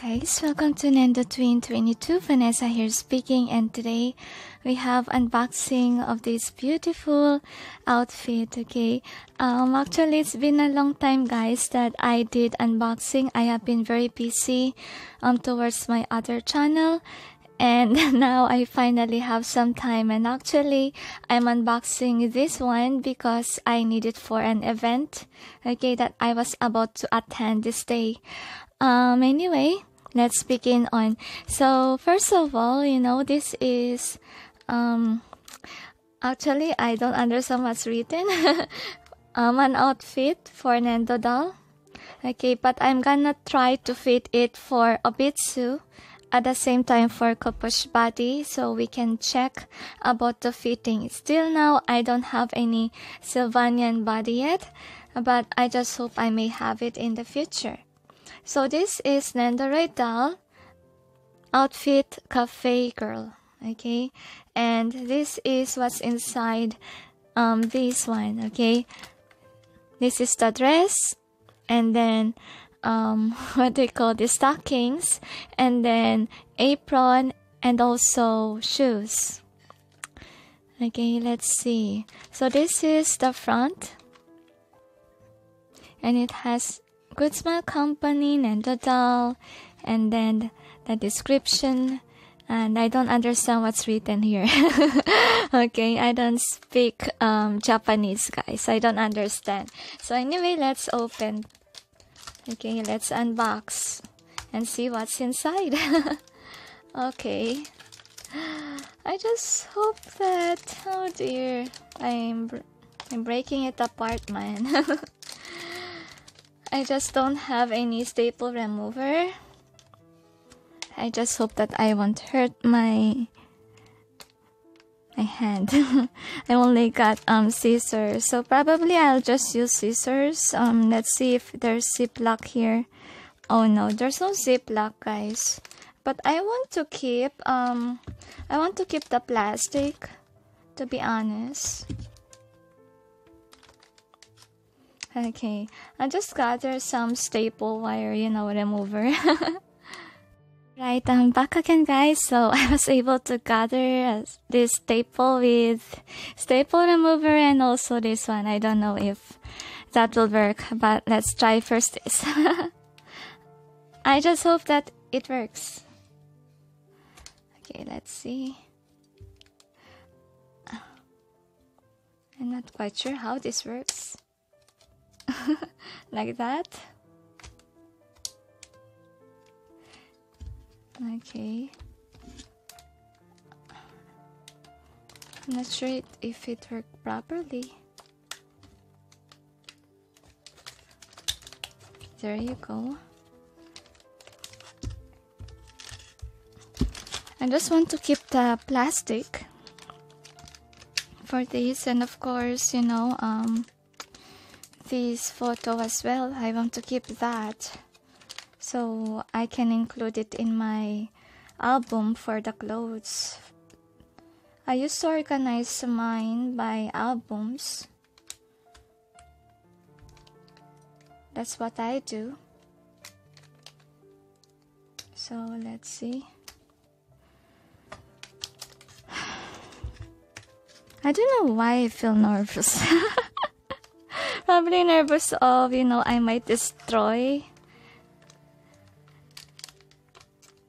guys, welcome to Nendo Twin 22. Vanessa here speaking, and today we have unboxing of this beautiful outfit. Okay, actually it's been a long time, guys, that I did unboxing. I have been very busy towards my other channel, and now I finally have some time. And actually I'm unboxing this one because I need it for an event, okay, that I was about to attend this day. Anyway, let's begin on. So first of all, you know, this is actually I don't understand what's written. An outfit for Nendo Doll. Okay, but I'm gonna try to fit it for Obitsu at the same time for Cu-poche body, so we can check about the fitting. Still now I don't have any Sylvanian body yet, but I just hope I may have it in the future. So this is Nendoroid Doll outfit cafe girl, okay, and this is what's inside this one. Okay, this is the dress, and then what they call the stockings, and then apron, and also shoes. Okay, let's see. So this is the front, and it has Good Smile Company, Nendo Doll, and then the description. And I don't understand what's written here. Okay, I don't speak Japanese, guys. I don't understand. So anyway, let's open. Okay, let's unbox and see what's inside. Okay, I just hope that, oh dear, I'm breaking it apart, man. I just don't have any staple remover. I just hope that I won't hurt my hand. I only got scissors, so probably I'll just use scissors. Let's see if there's ziplock here. Oh no, there's no ziplock, guys. But I want to keep the plastic, to be honest. Okay, I just gathered some staple wire, you know, remover. Right, I'm back again, guys. So I was able to gather this staple with staple remover, and also this one. I don't know if that will work, but let's try first this. I just hope that it works. Okay, let's see. I'm not quite sure how this works. Like that. Okay, I'm not sure if it worked properly. There you go. I just want to keep the plastic for this, and of course, you know, this photo as well. I want to keep that so I can include it in my album for the clothes. I used to organize mine by albums. That's what I do. So let's see. I don't know why I feel nervous. Probably nervous of, you know, I might destroy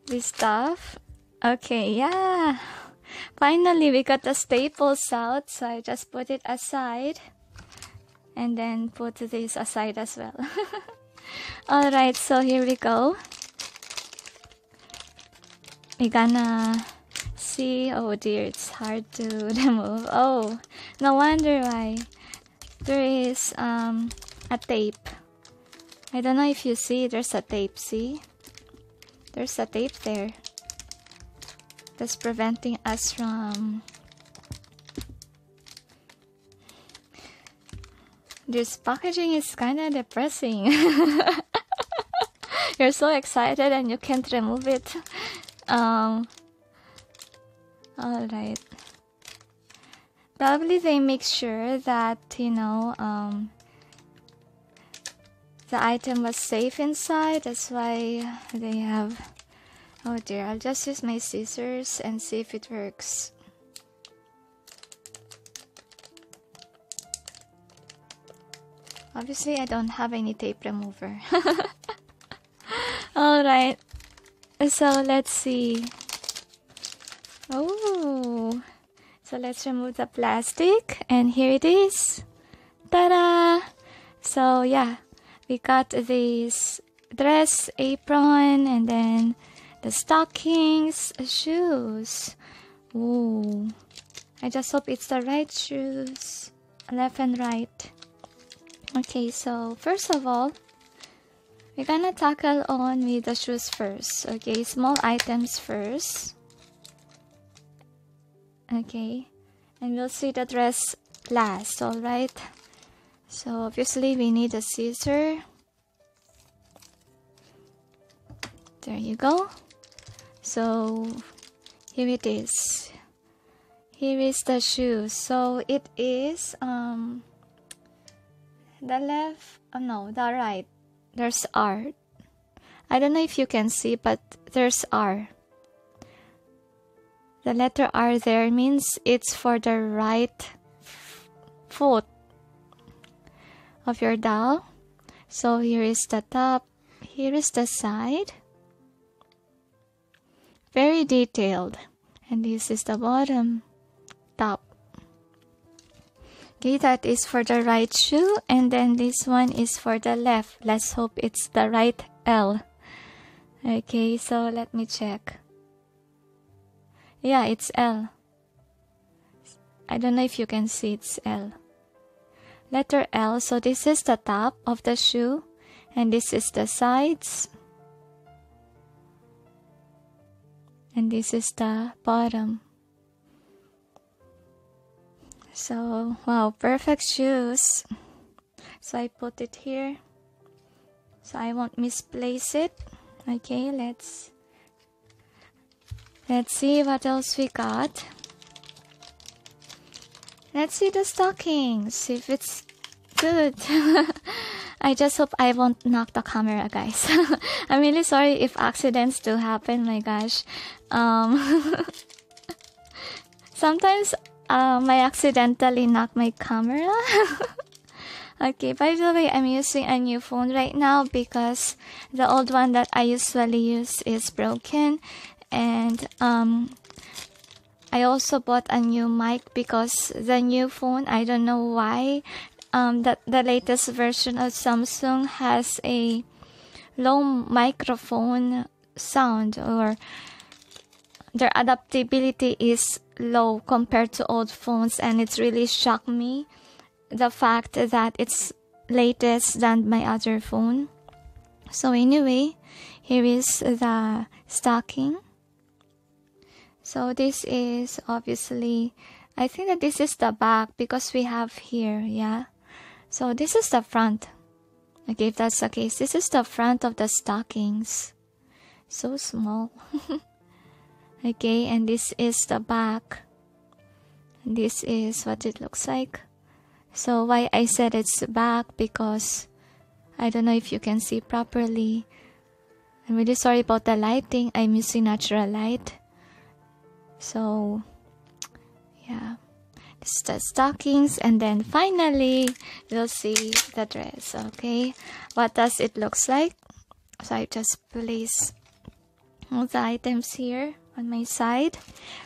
this stuff. Okay, yeah. Finally, we got the staples out, so I just put it aside. And then put this aside as well. Alright, so here we go. We're gonna see. Oh dear, it's hard to remove. Oh, no wonder why. There is a tape. I don't know if you see, there's a tape, see? There's a tape there. That's preventing us from this packaging is kinda depressing. You're so excited and you can't remove it. Alright. Probably they make sure that, you know, the item was safe inside. That's why they have... Oh dear, I'll just use my scissors and see if it works. Obviously, I don't have any tape remover. Alright, so let's see. Oh, so let's remove the plastic, and here it is. Ta-da! So yeah, we got this dress, apron, and then the stockings, shoes. Ooh, I just hope it's the right shoes, left and right. Okay, so first of all, we're gonna tackle on with the shoes first. Okay, small items first. Okay, and we'll see the dress last. All right, so obviously we need a scissor. There you go. So here it is. Here is the shoe. So it is the left. Oh no, the right. There's R. I don't know if you can see, but there's R. The letter R there means it's for the right foot of your doll. So here is the top. Here is the side. Very detailed, and this is the bottom top. Okay, that is for the right shoe, and then this one is for the left. Let's hope it's the right L. Okay, so let me check. Yeah, it's L. I don't know if you can see, it's L. Letter L. So this is the top of the shoe, and this is the sides. And this is the bottom. So, wow, perfect shoes. So I put it here, so I won't misplace it. Okay, let's see what else we got. Let's see the stockings, if it's good. I just hope I won't knock the camera, guys. I'm really sorry if accidents do happen, my gosh. Sometimes I accidentally knock my camera. Okay, by the way, I'm using a new phone right now because the old one that I usually use is broken. And I also bought a new mic because the new phone, I don't know why, the latest version of Samsung has a low microphone sound, or their adaptability is low compared to old phones, and it's really shocked me, the fact that it's latest than my other phone. So anyway, here is the stocking. So this is obviously, I think that this is the back because we have here, yeah. So this is the front. Okay, if that's the case, this is the front of the stockings. So small. Okay, and this is the back. And this is what it looks like. So why I said it's back, because I don't know if you can see properly. I'm really sorry about the lighting. I'm using natural light. So, yeah. The stockings, and then finally we'll see the dress. Okay, what does it looks like? So I just place all the items here on my side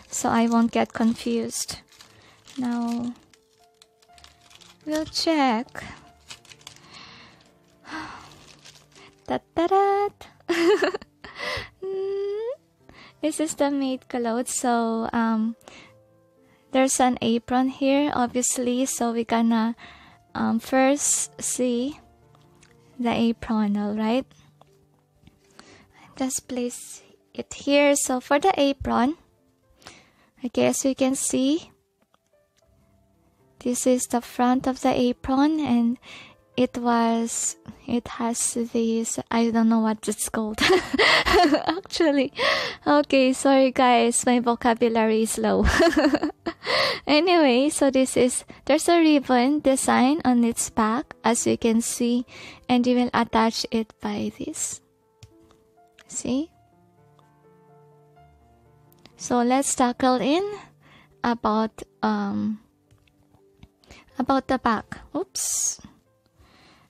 so I won't get confused. Now we'll check. This is the maid clothes. So there's an apron here, obviously, so we're gonna first see the apron, alright? Just place it here. So for the apron, okay, as you can see, this is the front of the apron, and it has this, I don't know what it's called actually. Okay, sorry guys, my vocabulary is low. Anyway, so this is, there's a ribbon design on its back as you can see, and you will attach it by this. See? So let's tackle in about the back. Oops.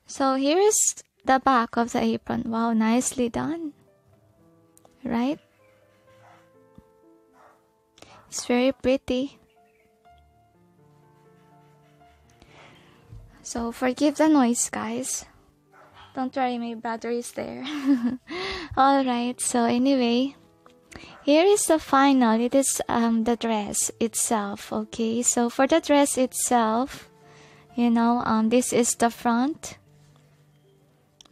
So here is the back of the apron. Wow, nicely done. Right? It's very pretty. So forgive the noise, guys. Don't worry, my brother is there. Alright, so anyway, here is the final. It is the dress itself, okay? So for the dress itself, you know, this is the front.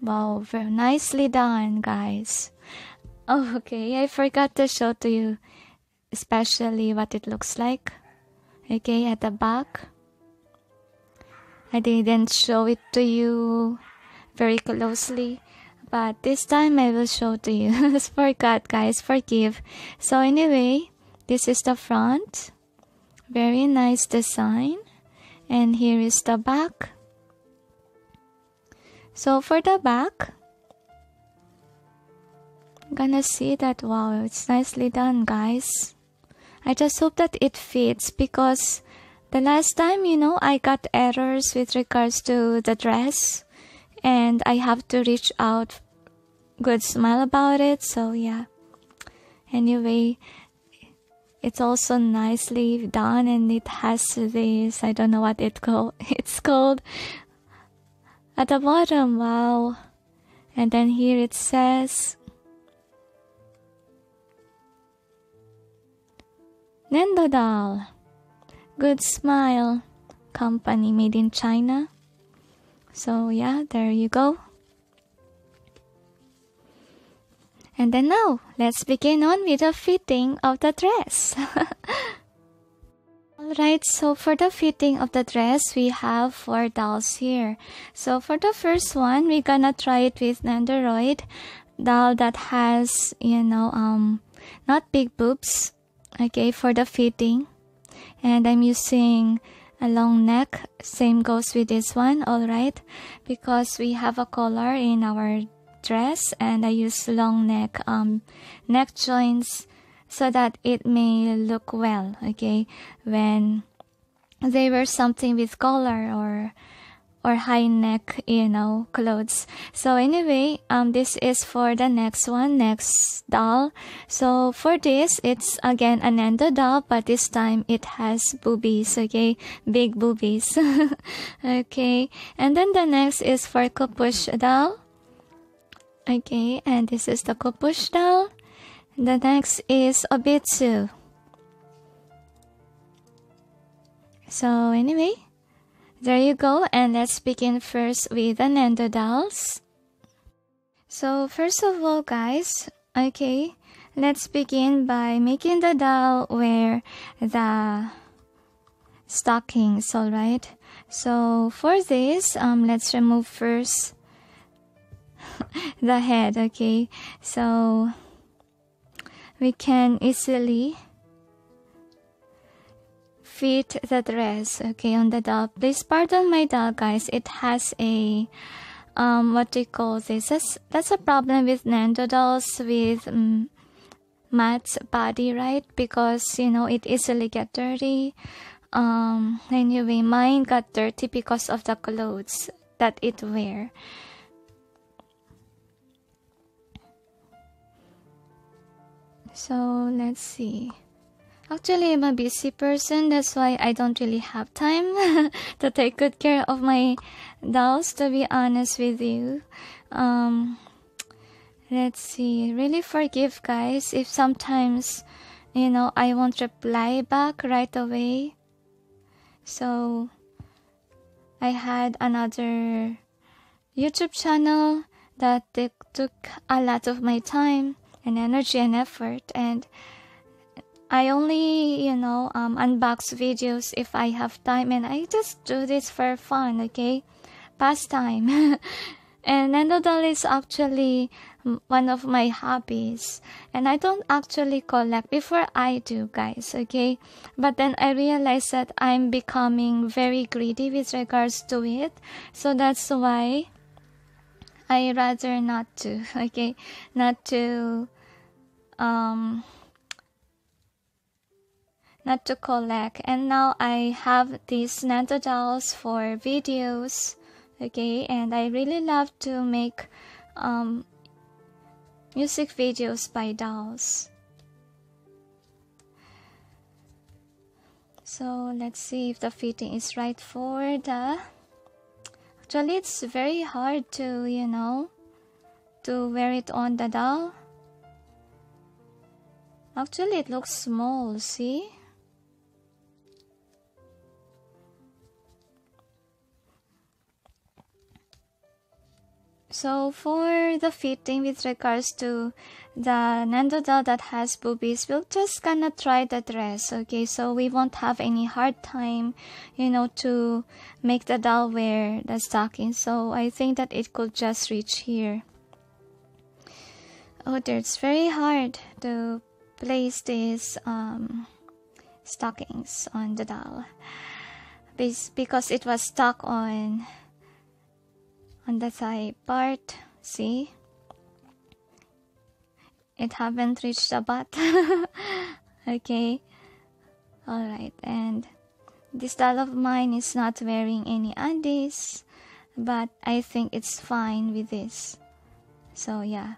Wow, very nicely done, guys. Oh, okay, I forgot to show to you especially what it looks like. Okay, at the back. I didn't show it to you very closely, but this time I will show to you. Forgot, guys, forgive. So anyway, this is the front. Very nice design. And here is the back. So for the back, I'm gonna see that, wow, it's nicely done, guys. I just hope that it fits, because the last time, you know, I got errors with regards to the dress, and I have to reach out Good Smile about it. So yeah, anyway, it's also nicely done, and it has this, I don't know what it's called. At the bottom, wow. And then here it says Nendo Doll, Good Smile Company, made in China. So yeah, there you go. And then now, let's begin on with the fitting of the dress. Alright, so for the fitting of the dress, we have 4 dolls here. So for the first one, we're gonna try it with Nendoroid doll that has, you know, not big boobs, okay, for the fitting. And I'm using a long neck, same goes with this one, alright, because we have a collar in our dress, and I use long neck, neck joints, so that it may look well, okay, when they wear something with collar or high neck, you know, clothes. So anyway, this is for the next one, next doll. So for this, it's again a Nendo doll, but this time it has boobies, okay, big boobies. Okay, and then the next is for Cu-poche doll. Okay, and this is the Cu-poche doll. The next is Obitsu. So anyway, there you go, and let's begin first with the Nendo dolls. So first of all, guys, okay, let's begin by making the doll wear the stockings, alright? So for this, let's remove first the head, okay? So we can easily fit the dress, okay, on the doll. Please pardon my doll, guys. It has a, what do you call this? That's a problem with Nendo dolls with Matt's body, right? Because, you know, it easily get dirty. Anyway, mine got dirty because of the clothes that it wear. So let's see. Actually, I'm a busy person, that's why I don't really have time to take good care of my dolls, to be honest with you. Let's see. Really forgive, guys, if sometimes, you know, I won't reply back right away. So I had another YouTube channel that took a lot of my time and energy and effort, and I only, you know, unbox videos if I have time, and I just do this for fun, okay? pastime. And Nendo Doll is actually one of my hobbies, and I don't actually collect. Before I do, guys, okay? But then I realized that I'm becoming very greedy with regards to it, so that's why I rather not to, okay? Not to collect. And now I have these Nendo Dolls for videos. Okay, and I really love to make music videos by dolls. So let's see if the fitting is right for the... Actually, it's very hard to, you know, to wear it on the doll. Actually, it looks small, see? So for the fitting with regards to the Nendo Doll that has boobies, we'll just gonna try the dress, okay? So we won't have any hard time, you know, to make the doll wear the stocking. So I think that it could just reach here. Oh dear, it's very hard to place these stockings on the doll because it was stuck on the side part, see? It haven't reached the butt. Okay, alright, and this doll of mine is not wearing any undies, but I think it's fine with this. So yeah,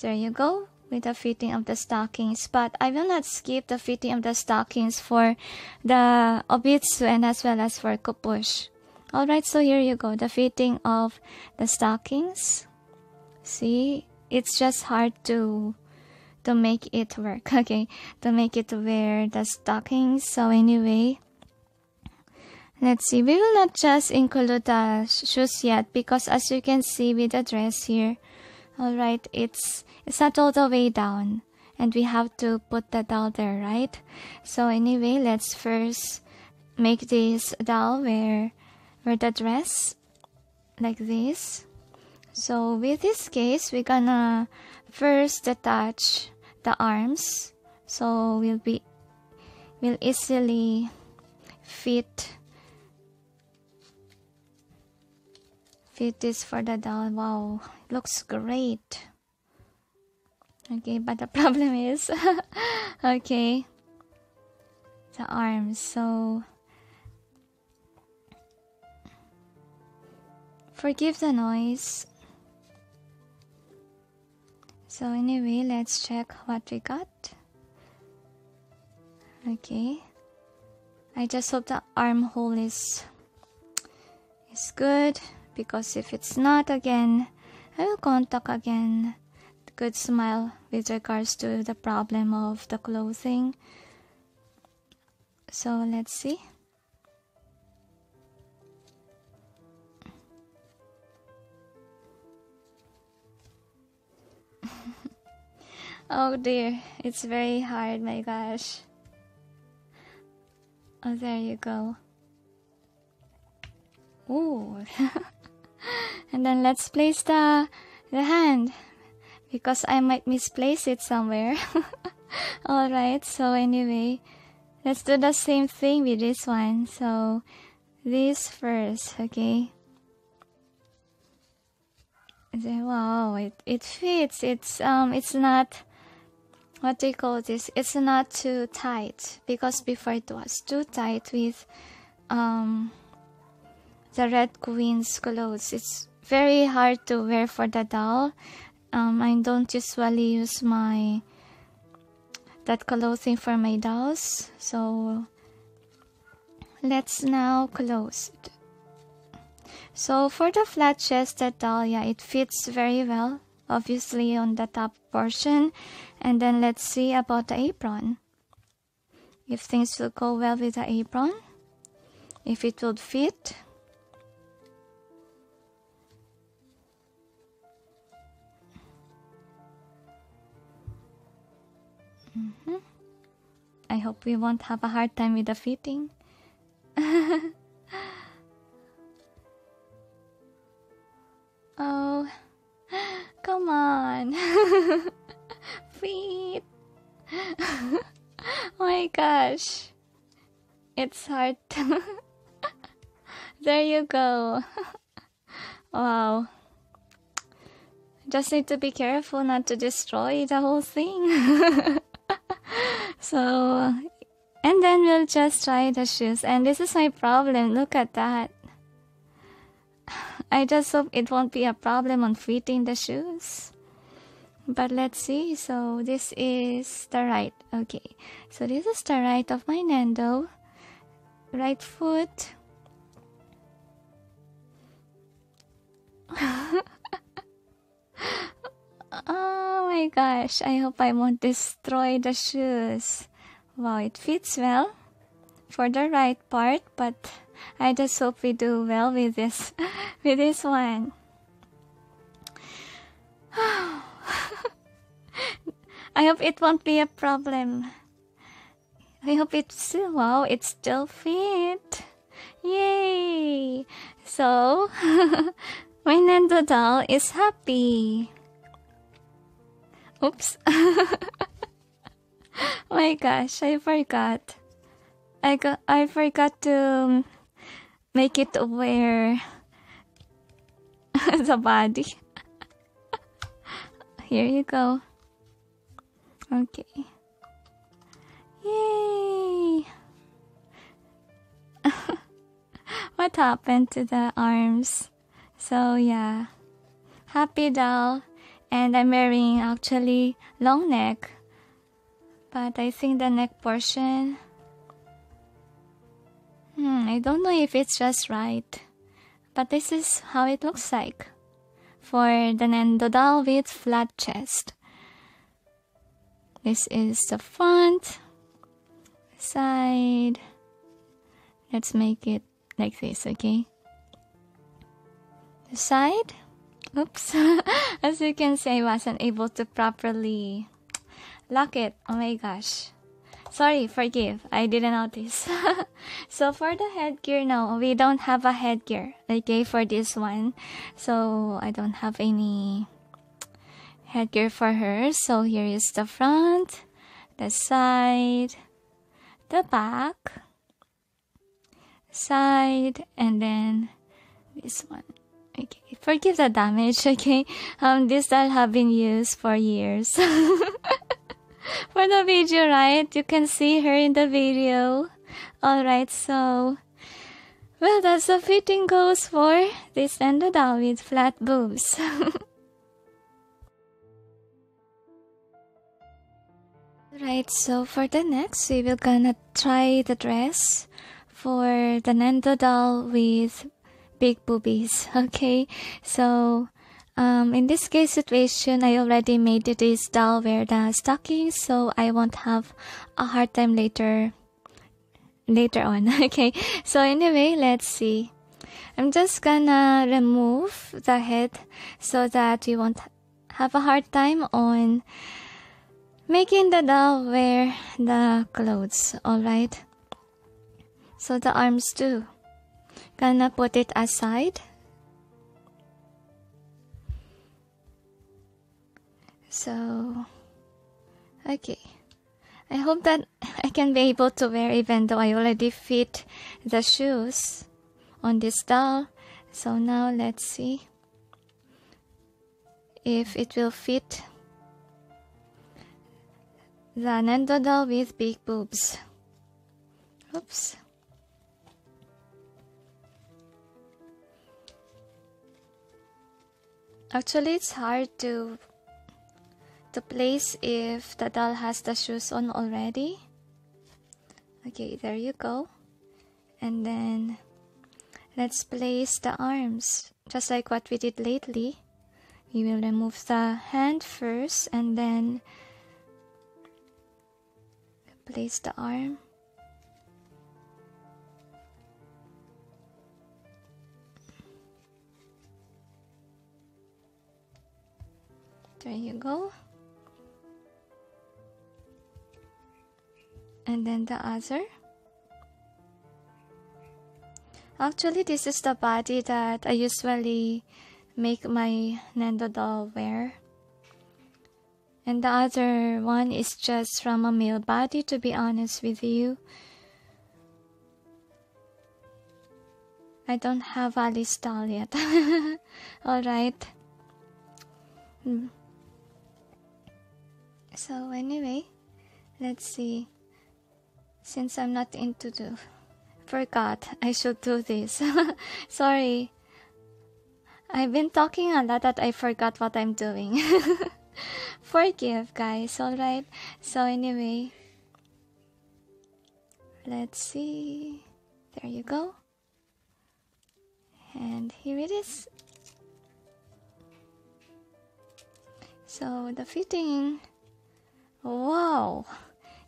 there you go with the fitting of the stockings. But I will not skip the fitting of the stockings for the Obitsu and as well as for Cu-poche. Alright, so here you go, the fitting of the stockings. See, it's just hard to make it work, okay? To make it wear the stockings. So anyway, let's see. We will not just include the shoes yet, because as you can see with the dress here, alright, it's not all the way down. And we have to put the doll there, right? So anyway, let's first make this doll wear the dress like this. So with this case, we're gonna first detach the arms, so we'll easily fit this for the doll. Wow, it looks great. Okay, but the problem is okay, the arms. So forgive the noise. So anyway, let's check what we got. Okay, I just hope the armhole is good, because if it's not, again I will contact again Good Smile with regards to the problem of the clothing. So let's see. Oh dear, it's very hard, my gosh. Oh, there you go. Ooh. And then let's place the hand, because I might misplace it somewhere. Alright, so anyway, let's do the same thing with this one. So this first, okay? Wow, it fits. It's not, what do you call this? It's not too tight, because before it was too tight with the Red Queen's clothes. It's very hard to wear for the doll. I don't usually use that clothing for my dolls. So let's now close it. So for the flat chested doll, yeah, it fits very well, obviously on the top portion. And then let's see about the apron, if things will go well with the apron, if it would fit. I hope we won't have a hard time with the fitting. Come on. Feet. Oh my gosh. It's hard. There you go. Wow. Just need to be careful not to destroy the whole thing. So, and then we'll just try the shoes. And this is my problem. Look at that. I just hope it won't be a problem on fitting the shoes. But let's see. So this is the right. Okay. So this is the right of my Nendo. Right foot. Oh my gosh, I hope I won't destroy the shoes. Wow, it fits well for the right part, but I just hope we do well with this one. I hope it won't be a problem. I hope it's, wow, it still fit. Yay! So my Nendo doll is happy. Oops. My gosh, I forgot. I forgot to make it wear the body. Here you go. Okay. Yay. What happened to the arms? So yeah. Happy doll. And I'm wearing actually long neck, but I think the neck portion, I don't know if it's just right, but this is how it looks like for the Nendo doll with flat chest. This is the front side. Let's make it like this, okay? The side. Oops. As you can see, I wasn't able to properly lock it. Oh my gosh. Sorry, forgive. I didn't notice. So for the headgear, no, we don't have a headgear, okay, for this one. So I don't have any headgear for her. So here is the front, the side, the back, side, and then this one. Okay, forgive the damage, okay? This doll have been used for years. For the video, right? You can see her in the video. Alright, so... well, that's the fitting goes for this Nendo doll with flat boobs. Alright, so for the next, we will gonna try the dress for the Nendo doll with... big boobies, okay? So in this case situation, I already made this doll wear the stockings, so I won't have a hard time later on. Okay, so anyway, let's see. I'm just gonna remove the head so that we won't have a hard time on making the doll wear the clothes. All right, so the arms too, gonna put it aside. So okay, I hope that I can be able to wear, even though I already fit the shoes on this doll. So now let's see if it will fit the Nendo doll with big boobs. Oops. Actually, it's hard to place if the doll has the shoes on already. Okay, there you go. And then let's place the arms, just like what we did lately. We will remove the hand first and then place the arm. There you go. And then the other. Actually, this is the body that I usually make my Nendo doll wear. and the other one is just from a male body, to be honest with you. I don't have Alice doll yet. Alright. So anyway, let's see. Since I'm not into the... Forgot I should do this. Sorry. I've been talking a lot that I forgot what I'm doing. Forgive, guys, alright? So anyway, let's see. There you go. And here it is. So the fitting. Wow!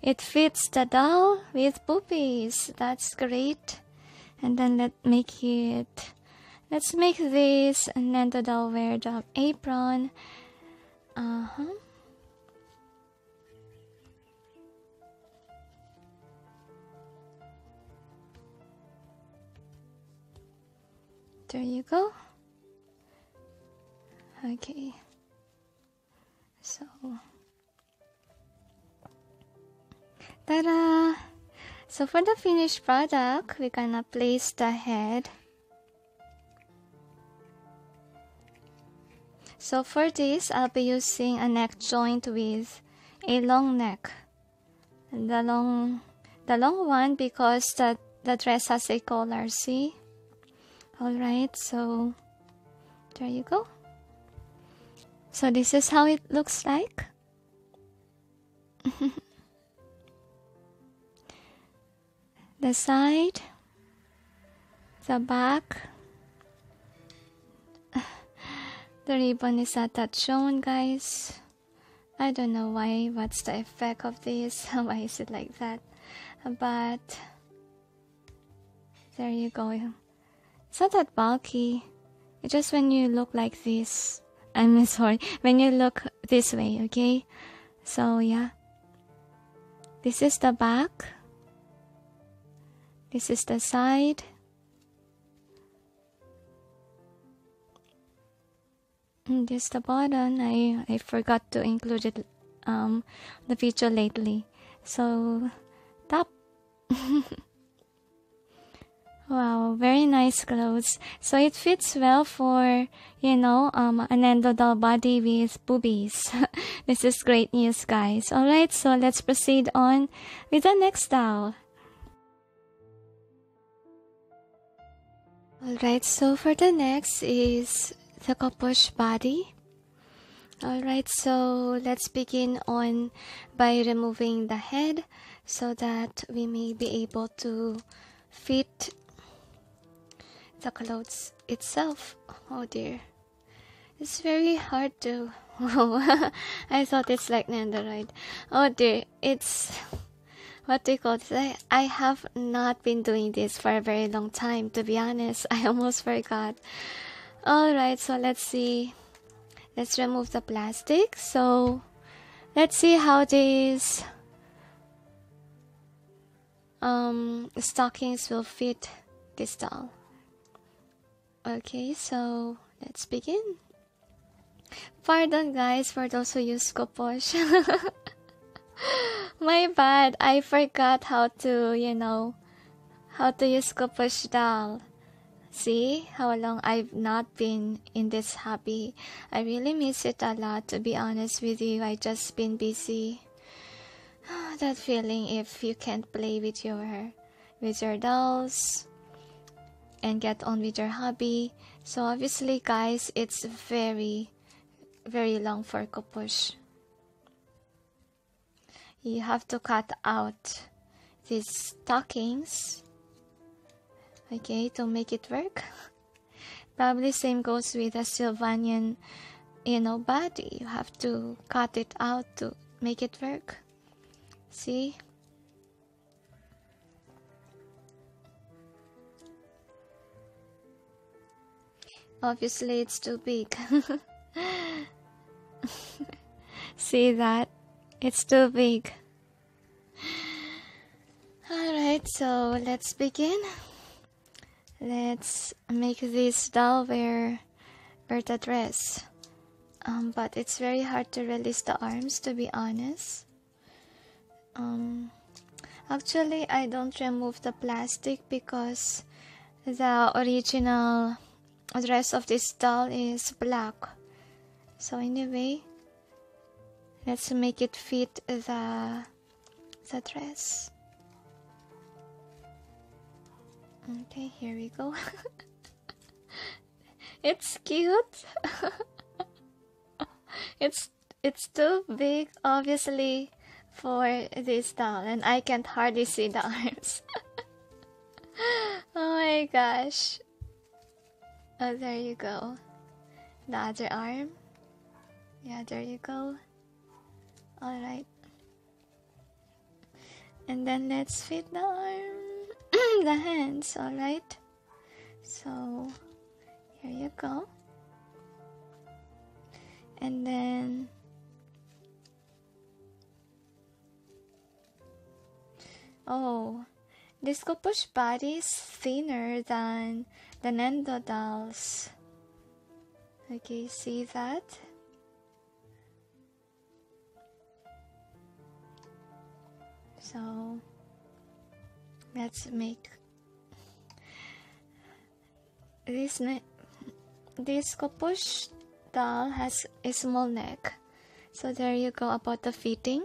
It fits the doll with poopies. That's great. And then let's make this Nendo doll wear the apron. There you go. Okay. So ta-da! So for the finished product, we're gonna place the head. So for this, I'll be using a neck joint with a long neck. The long one, because the dress has a collar, see? Alright, so there you go. So this is how it looks like. The side, the back, the ribbon is not that shown, guys. I don't know why, what's the effect of this, why is it like that, but there you go. It's not that bulky. It's just when you look like this. I'm sorry. When you look this way, okay? So, yeah. This is the back. This is the side. And this is the bottom. I forgot to include it, the feature lately. So, top. Wow, very nice clothes. So it fits well for, you know, a Nendo doll body with boobies. This is great news, guys. Alright, so let's proceed on with the next doll. Alright, so for the next is the Cu-poche body. Alright, so let's begin on by removing the head so that we may be able to fit the clothes itself. Oh dear, it's very hard to. I thought it's like Nendoroid. Oh dear, it's what do you call this? I have not been doing this for a very long time, to be honest. I almost forgot. All right, so let's see. Let's remove the plastic. So let's see how these stockings will fit this doll. Okay, so let's begin. Pardon, guys, for those who use Cu-poche. My bad, I forgot how to, you know, how to use Cu-poche doll. See how long I've not been in this hobby. I really miss it a lot, to be honest with you. I just been busy. That feeling if you can't play with your dolls and get on with your hobby. So obviously, guys, it's very, very long for Cu-poche. You have to cut out these stockings, okay, to make it work. Probably same goes with a Sylvanian, you know, body. You have to cut it out to make it work. See? Obviously, it's too big. See that? It's too big. Alright, so let's begin. Let's make this doll wear the dress. But it's very hard to release the arms, to be honest. Actually, I don't remove the plastic because the original dress of this doll is black. So anyway, let's make it fit the dress. Okay, here we go. It's cute. It's too big, obviously, for this doll, and I can't hardly see the arms. Oh my gosh. Oh, there you go. The other arm. Yeah, there you go. Alright. And then let's fit the arm. The hands, alright. So, here you go. And then oh, this Cu-poche body is thinner than the Nendo dolls. Okay, see that? So let's make this Cu-poche doll has a small neck. So there you go about the fitting.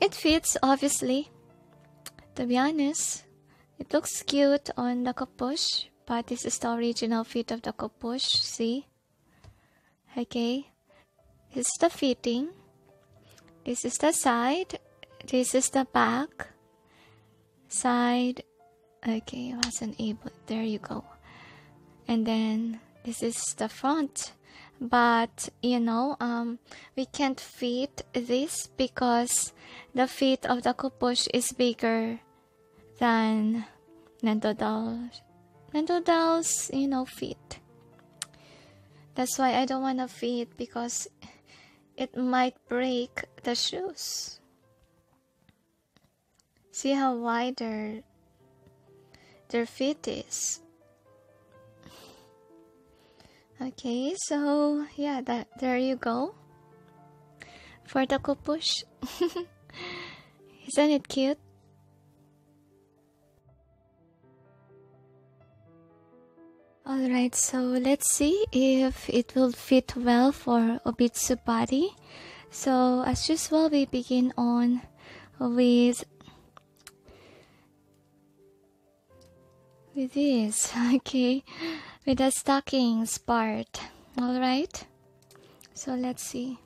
It fits, obviously. To be honest, it looks cute on the Cu-poche, but this is the original fit of the Cu-poche, see? Okay, this is the fitting. This is the side. This is the back. Side. Okay, I wasn't able. There you go. And then this is the front, but you know, we can't fit this because the feet of the Cu-poche is bigger than Nendo dolls. Nendo dolls, you know, feet. That's why I don't want to fit, because it might break the shoes. See how wide their feet is. Okay, so yeah, there you go for the Cu-poche. Isn't it cute? Alright, so let's see if it will fit well for Obitsu body. So as usual, we begin on with this, okay, with the stockings part. Alright, so let's see.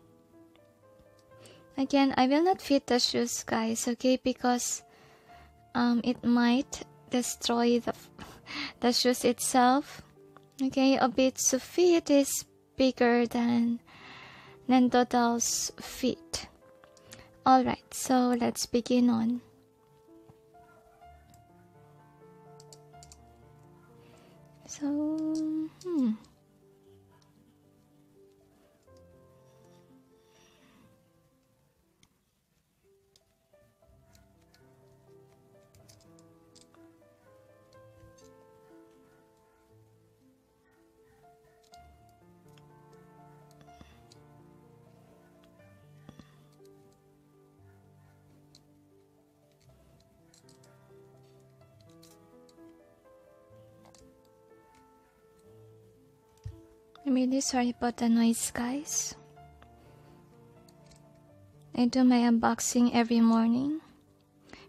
Again, I will not fit the shoes, guys, okay, because it might destroy the shoes itself. Okay, Obitsu feet is bigger than Nendo doll's feet. Alright, so let's begin on. So, I'm really sorry about the noise, guys. I do my unboxing every morning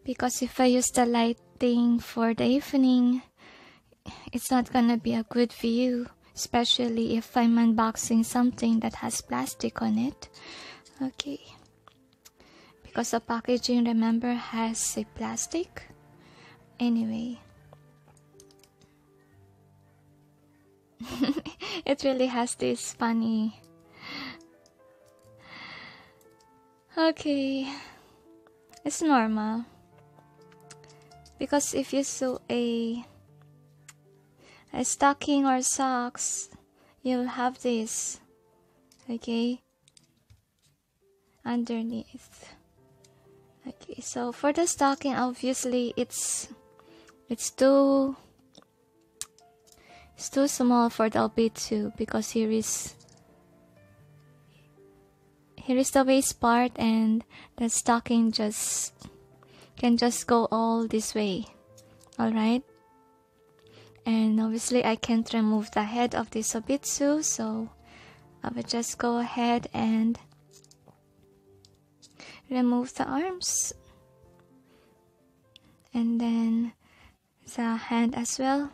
because if I use the lighting for the evening, it's not gonna be a good view, especially if I'm unboxing something that has plastic on it. Okay, because the packaging, remember, has a plastic. Anyway, it really has this funny. Okay, it's normal, because if you sew a stocking or socks, you'll have this, okay, underneath. Okay, so for the stocking, obviously it's too small for the Obitsu because here is here is the waist part, and the stocking can just go all this way. Alright, and obviously I can't remove the head of this Obitsu, so I will just go ahead and remove the arms, and then the hand as well,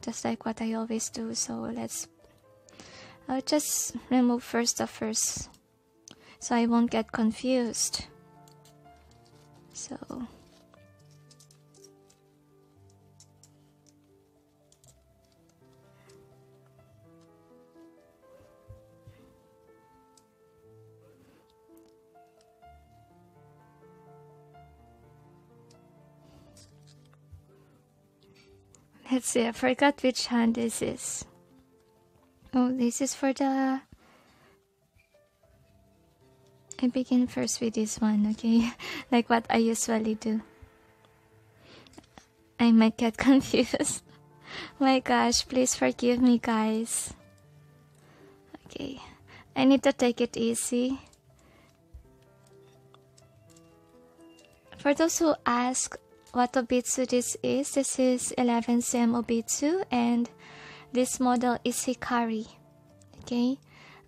just like what I always do. So I'll just remove first the first, so I won't get confused. So let's see, I forgot which hand this is. Oh, this is for the... I begin first with this one, okay? Like what I usually do. I might get confused. My gosh, please forgive me, guys. Okay, I need to take it easy. For those who ask what Obitsu this is 11 cm Obitsu, and this model is Hikari. Okay,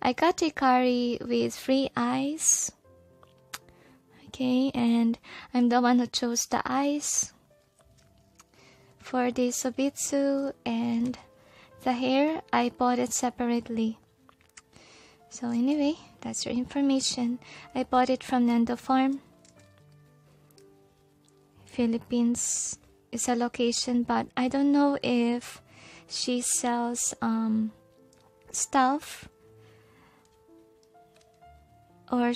I got Hikari with 3 eyes. Okay, and I'm the one who chose the eyes for this Obitsu, and the hair I bought it separately. So anyway, that's your information. I bought it from Nendo Farm. Philippines is a location, but I don't know if she sells stuff, or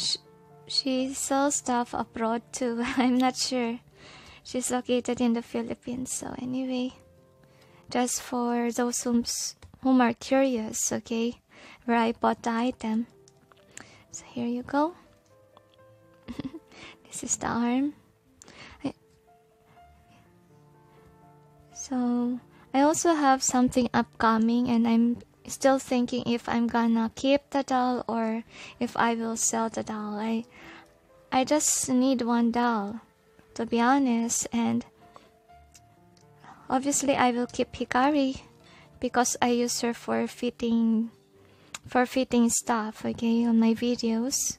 she sells stuff abroad too. I'm not sure. She's located in the Philippines. So anyway, just for those whom are curious, okay, where I bought the item. So here you go. This is the arm. So I also have something upcoming, and I'm still thinking if I'm gonna keep the doll or if I will sell the doll. I just need one doll, to be honest, and obviously I will keep Hikari because I use her for fitting stuff, okay, on my videos.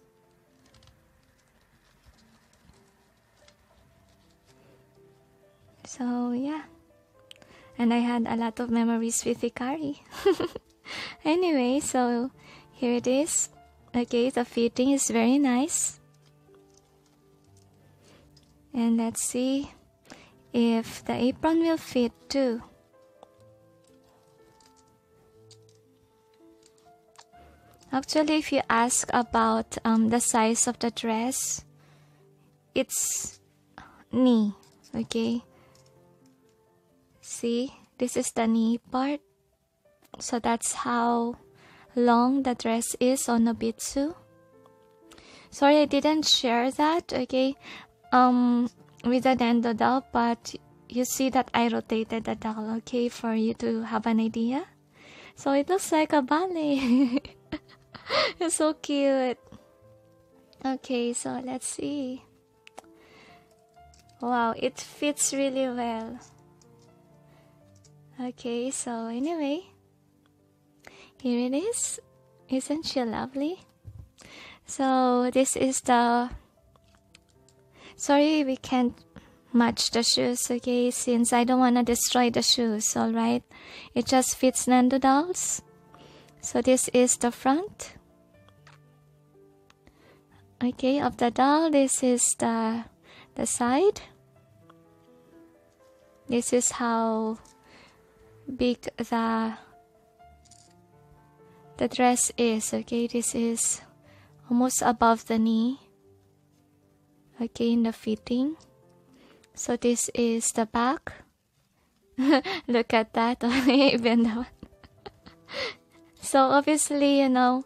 So yeah. And I had a lot of memories with Hikari. Anyway, so here it is. Okay, the fitting is very nice. And let's see if the apron will fit too. Actually, if you ask about the size of the dress, it's knee, okay? See, this is the knee part, so that's how long the dress is on Obitsu. Sorry, I didn't share that, okay, with the Nendo doll, but you see that I rotated the doll, okay, for you to have an idea. So it looks like a ballet. It's so cute. Okay, so let's see. Wow, it fits really well. Okay, so anyway, here it is. Isn't she lovely? So this is the... Sorry, we can't match the shoes, okay, since I don't want to destroy the shoes, alright? It just fits Nendo dolls. So this is the front, okay, of the doll. This is the side. This is how big the dress is, okay. This is almost above the knee, okay, in the fitting. So this is the back. Look at that. Even that one. So obviously, you know,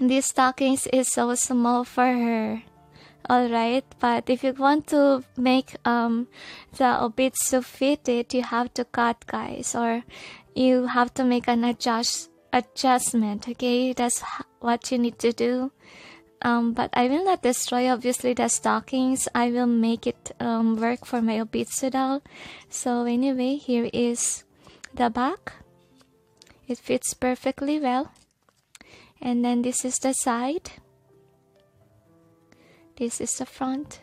these stockings is so small for her. Alright, but if you want to make the Obitsu fit it, you have to cut, guys, or you have to make an adjust adjustment, okay? That's what you need to do. But I will not destroy, obviously, the stockings. I will make it work for my Obitsu doll. So anyway, here is the back. It fits perfectly well. And then this is the side. This is the front.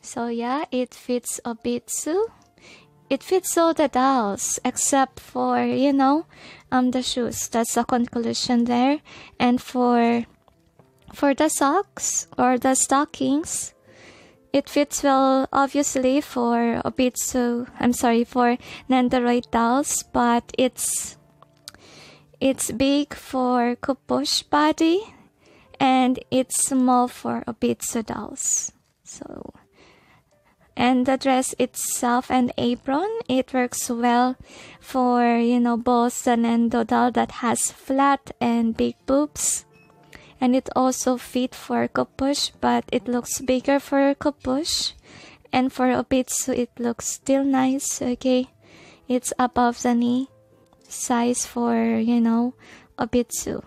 So yeah, it fits Obitsu. It fits all the dolls except for, you know, the shoes. That's the conclusion there. And for the socks or the stockings, it fits well, obviously, for Obitsu, I'm sorry, for Nendoroid dolls, but it's big for Cu-poche body and it's small for Obitsu dolls. So, and the dress itself and apron, it works well for, you know, both the Nendo doll that has flat and big boobs. And it also fit for Cu-poche, but it looks bigger for Cu-poche. And for Obitsu, it looks still nice, okay? It's above the knee size for, you know, Obitsu.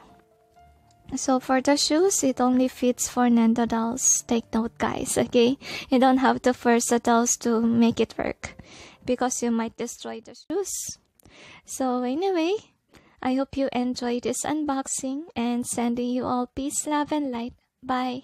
So for the shoes, it only fits for Nendo dolls. Take note, guys, okay? You don't have to force the dolls to make it work, because you might destroy the shoes. So anyway, I hope you enjoyed this unboxing, and sending you all peace, love, and light. Bye.